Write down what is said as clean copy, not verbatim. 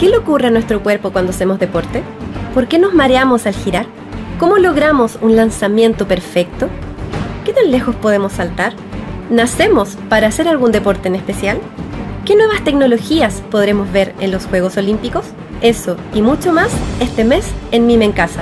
¿Qué le ocurre a nuestro cuerpo cuando hacemos deporte? ¿Por qué nos mareamos al girar? ¿Cómo logramos un lanzamiento perfecto? ¿Qué tan lejos podemos saltar? ¿Nacemos para hacer algún deporte en especial? ¿Qué nuevas tecnologías podremos ver en los Juegos Olímpicos? Eso y mucho más este mes en MIME en Casa.